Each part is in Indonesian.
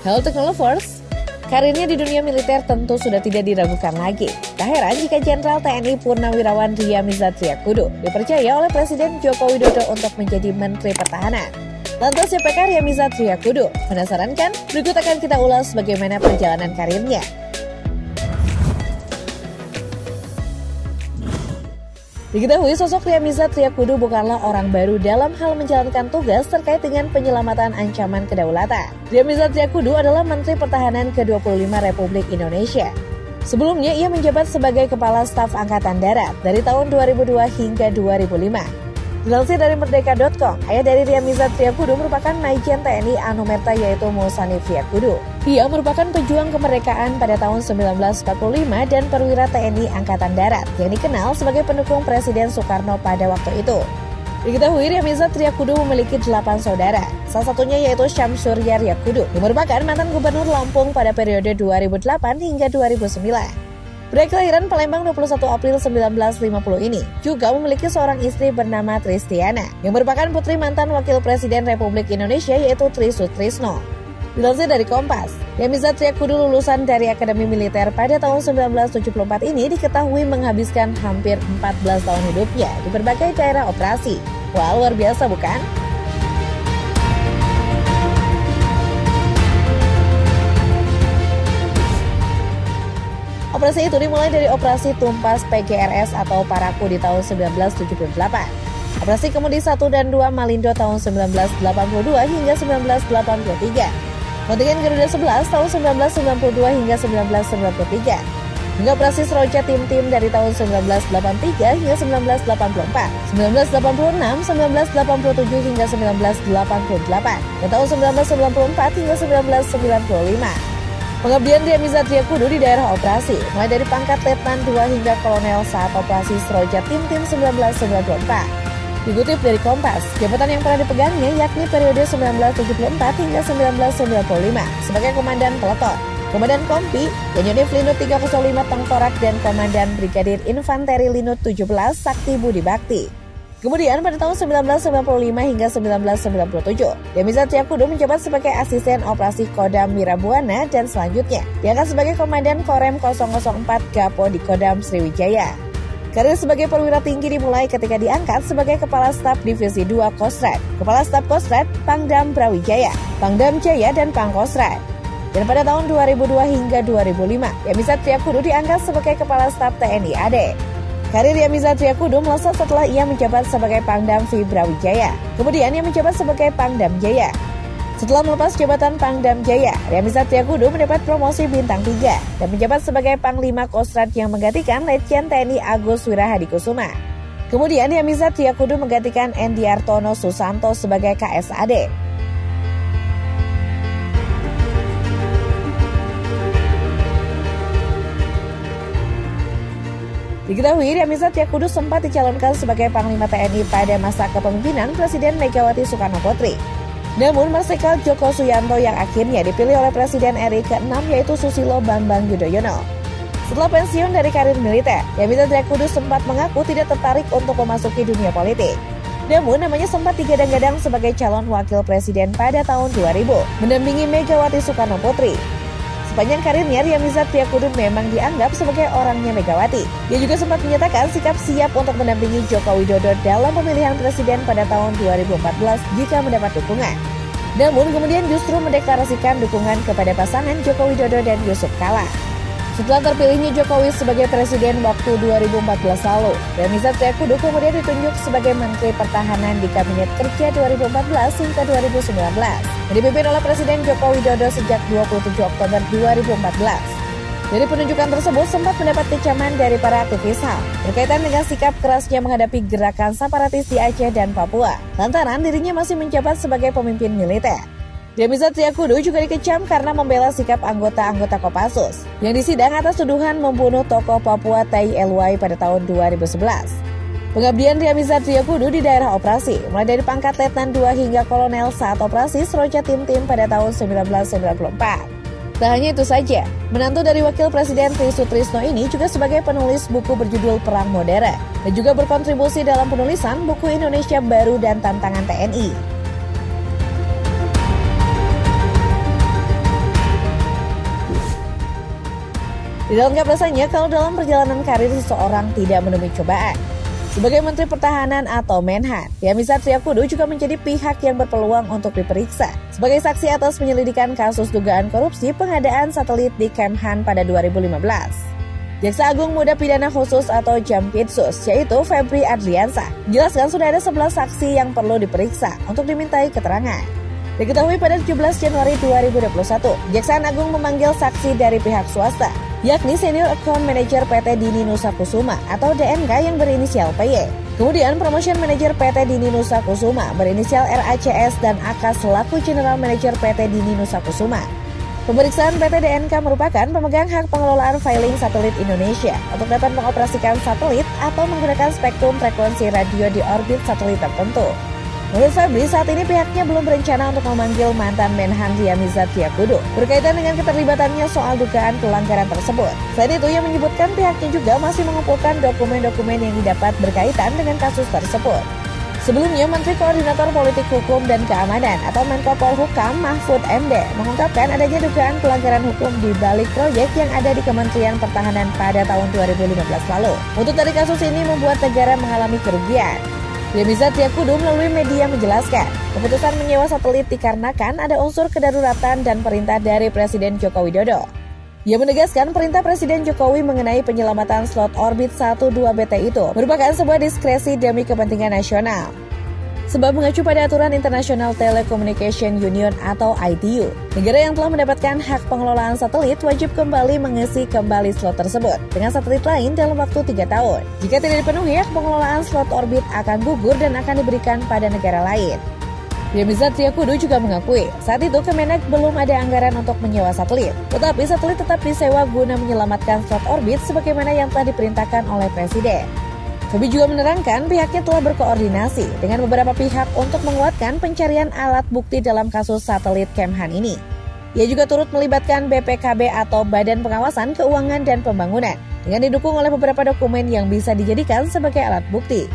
Halo Teknolovers, karirnya di dunia militer tentu sudah tidak diragukan lagi. Tak heran jika Jenderal TNI Purnawirawan Ria Mizar Triakudu dipercaya oleh Presiden Joko Widodo untuk menjadi Menteri Pertahanan. Lantas siapakah Ria Mizar Triakudu? Penasaran kan? Berikut akan kita ulas bagaimana perjalanan karirnya. Diketahui sosok Ria Mizar Triakudu bukanlah orang baru dalam hal menjalankan tugas terkait dengan penyelamatan ancaman kedaulatan. Ria Mizar Triakudu adalah Menteri Pertahanan ke-25 Republik Indonesia. Sebelumnya ia menjabat sebagai Kepala Staf Angkatan Darat dari tahun 2002 hingga 2005. Dilansir dari Merdeka.com, ayah dari Ria Mizar Triakudu merupakan Maijen TNI Anumerta yaitu Mulsani Triakudu. Ia merupakan pejuang kemerdekaan pada tahun 1945 dan perwira TNI Angkatan Darat yang dikenal sebagai pendukung Presiden Soekarno pada waktu itu. Diketahui Ria Mizar Triakudu memiliki 8 saudara, salah satunya yaitu Syamsurya Triakudu yang merupakan mantan Gubernur Lampung pada periode 2008 hingga 2009. Pria kelahiran Palembang 21 April 1950 ini juga memiliki seorang istri bernama Tristiana yang merupakan putri mantan Wakil Presiden Republik Indonesia yaitu Tri Sutrisno. Dilansir dari Kompas, Ria Mizar Triakudu lulusan dari Akademi Militer pada tahun 1974 ini diketahui menghabiskan hampir 14 tahun hidupnya di berbagai daerah operasi. Wah, luar biasa bukan? Operasi itu dimulai dari Operasi Tumpas PGRS atau Paraku di tahun 1978. Operasi Kemudi 1 dan 2 Malindo tahun 1982 hingga 1983. Kontingen Garuda 11 tahun 1992 hingga 1993. Hingga Operasi Seroja Tim-Tim dari tahun 1983 hingga 1984. 1986, 1987 hingga 1988. Dan tahun 1994 hingga 1995. Pengabdian Ria Mizar Triakudu di daerah operasi, mulai dari pangkat Letnan 2 hingga Kolonel saat Operasi Seroja Tim-Tim 1994. Dikutip dari Kompas, jabatan yang pernah dipegangnya yakni periode 1974 hingga 1995 sebagai Komandan Peleton, Komandan Kompi, Yonif Linut 305 Tengkorak, dan Komandan Brigadir Infanteri Linut 17 Sakti Budi Bakti. Kemudian pada tahun 1995 hingga 1997, Ria Mizar Triakudu menjabat sebagai Asisten Operasi Kodam Wirabuana dan selanjutnya diangkat sebagai Komandan Korem 004 Gapo di Kodam Sriwijaya. Karir sebagai perwira tinggi dimulai ketika diangkat sebagai Kepala Staf Divisi 2 Kosrat, Kepala Staf Kosrat, Pangdam Brawijaya, Pangdam Jaya, dan Pangkosrat. Dan pada tahun 2002 hingga 2005, Ria Mizar Triakudu diangkat sebagai Kepala Staf TNI AD. Karir Ria Mizar Triakudu melesat setelah ia menjabat sebagai Pangdam V Brawijaya, kemudian ia menjabat sebagai Pangdam Jaya. Setelah melepas jabatan Pangdam Jaya, Ria Mizar Triakudu mendapat promosi bintang 3 dan menjabat sebagai Panglima Kosrat yang menggantikan Letjen TNI Agus Wirahadikusuma. Kemudian Ria Mizar Triakudu menggantikan Endi Artono Susanto sebagai KSAD. Diketahui Ria Mizar Triakudu sempat dicalonkan sebagai Panglima TNI pada masa kepemimpinan Presiden Megawati Soekarno Putri. Namun Marsikal Joko Suyanto yang akhirnya dipilih oleh Presiden RI ke-6 yaitu Susilo Bambang Yudhoyono. Setelah pensiun dari karir militer, Ria Mizar Triakudu sempat mengaku tidak tertarik untuk memasuki dunia politik. Namun namanya sempat digadang-gadang sebagai calon wakil presiden pada tahun 2000, mendampingi Megawati Soekarno Putri. Sepanjang karirnya, Ria Mizar Triakudu memang dianggap sebagai orangnya Megawati. Dia juga sempat menyatakan sikap siap untuk mendampingi Joko Widodo dalam pemilihan presiden pada tahun 2014 jika mendapat dukungan. Namun kemudian justru mendeklarasikan dukungan kepada pasangan Joko Widodo dan Yusuf Kala. Setelah terpilihnya Jokowi sebagai presiden waktu 2014 lalu, Ria Mizar Triakudu kemudian ditunjuk sebagai Menteri Pertahanan di Kabinet Kerja 2014 hingga 2019. Dipimpin oleh Presiden Joko Widodo sejak 27 Oktober 2014. Dari penunjukan tersebut sempat mendapat kecaman dari para aktivis HAM berkaitan dengan sikap kerasnya menghadapi gerakan separatis di Aceh dan Papua, lantaran dirinya masih menjabat sebagai pemimpin militer. Ria Mizar Triakudu juga dikecam karena membela sikap anggota-anggota Kopassus yang disidang atas tuduhan membunuh tokoh Papua T.I. Elwai pada tahun 2011. Pengabdian Ria Mizar Triakudu di daerah operasi mulai dari pangkat Letnan 2 hingga Kolonel saat Operasi Seroja Tim-Tim pada tahun 1994. Tak hanya itu saja, menantu dari Wakil Presiden Tri Sutrisno ini juga sebagai penulis buku berjudul Perang Modern dan juga berkontribusi dalam penulisan buku Indonesia Baru dan Tantangan TNI. Ditangkap rasanya kalau dalam perjalanan karir seseorang tidak menemui cobaan. Sebagai Menteri Pertahanan atau Menhan, Yamizar Triakudu juga menjadi pihak yang berpeluang untuk diperiksa sebagai saksi atas penyelidikan kasus dugaan korupsi pengadaan satelit di Kemhan pada 2015. Jaksa Agung Muda Pidana Khusus atau Jampitsus, yaitu Febri Adliansyah, menjelaskan sudah ada 11 saksi yang perlu diperiksa untuk dimintai keterangan. Diketahui pada 17 Januari 2021, Kejaksaan Agung memanggil saksi dari pihak swasta, yakni Senior Account Manager PT Dini Nusa Kusuma atau DNK yang berinisial PY. Kemudian Promotion Manager PT Dini Nusa Kusuma berinisial RACS dan AK selaku General Manager PT Dini Nusa Kusuma. Pemeriksaan PT DNK merupakan pemegang hak pengelolaan filing satelit Indonesia untuk dapat mengoperasikan satelit atau menggunakan spektrum frekuensi radio di orbit satelit tertentu. Menurut Febri, saat ini pihaknya belum berencana untuk memanggil mantan Menhan Yamizar Triakudu berkaitan dengan keterlibatannya soal dugaan pelanggaran tersebut. Selain itu, ia menyebutkan pihaknya juga masih mengumpulkan dokumen-dokumen yang didapat berkaitan dengan kasus tersebut. Sebelumnya, Menteri Koordinator Politik Hukum dan Keamanan atau Menko Polhukam Mahfud MD mengungkapkan adanya dugaan pelanggaran hukum di balik proyek yang ada di Kementerian Pertahanan pada tahun 2015 lalu. Untuk dari kasus ini membuat negara mengalami kerugian. Yamizar Triakudu melalui media menjelaskan, keputusan menyewa satelit dikarenakan ada unsur kedaruratan dan perintah dari Presiden Joko Widodo. Ia menegaskan perintah Presiden Jokowi mengenai penyelamatan slot orbit 12BT itu merupakan sebuah diskresi demi kepentingan nasional. Sebab mengacu pada aturan International Telecommunication Union atau ITU, negara yang telah mendapatkan hak pengelolaan satelit wajib kembali mengisi kembali slot tersebut dengan satelit lain dalam waktu 3 tahun. Jika tidak dipenuhi, hak pengelolaan slot orbit akan gugur dan akan diberikan pada negara lain. Yamizar Triakudu juga mengakui, saat itu Kemenak belum ada anggaran untuk menyewa satelit, tetapi satelit tetap disewa guna menyelamatkan slot orbit sebagaimana yang telah diperintahkan oleh Presiden. Febri juga menerangkan pihaknya telah berkoordinasi dengan beberapa pihak untuk menguatkan pencarian alat bukti dalam kasus satelit Kemhan ini. Ia juga turut melibatkan BPKB atau Badan Pengawasan Keuangan dan Pembangunan dengan didukung oleh beberapa dokumen yang bisa dijadikan sebagai alat bukti.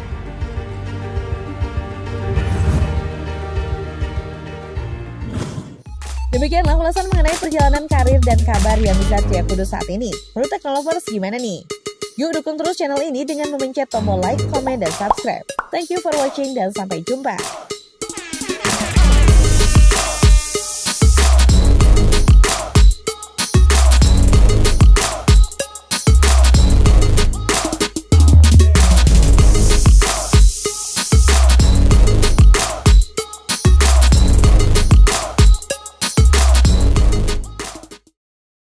Demikianlah ulasan mengenai perjalanan karir dan kabar Yamizar Triakudu saat ini. Menurut Teknolovers gimana nih? Yuk dukung terus channel ini dengan memencet tombol like, komen, dan subscribe. Thank you for watching dan sampai jumpa.